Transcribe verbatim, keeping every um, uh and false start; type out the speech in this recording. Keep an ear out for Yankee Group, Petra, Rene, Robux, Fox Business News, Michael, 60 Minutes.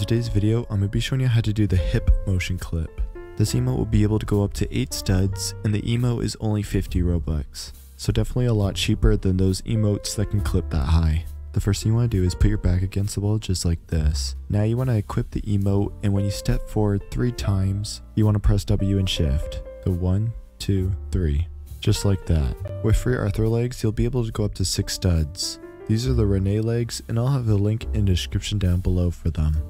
today's video, I'm going to be showing you how to do the hip motion clip. This emote will be able to go up to eight studs, and the emote is only fifty Robux. So definitely a lot cheaper than those emotes that can clip that high. The first thing you want to do is put your back against the wall just like this. Now you want to equip the emote, and when you step forward three times, you want to press W and shift. So one, two, three. Just like that. With free Arthur legs, you'll be able to go up to six studs. These are the Rene legs, and I'll have the link in the description down below for them.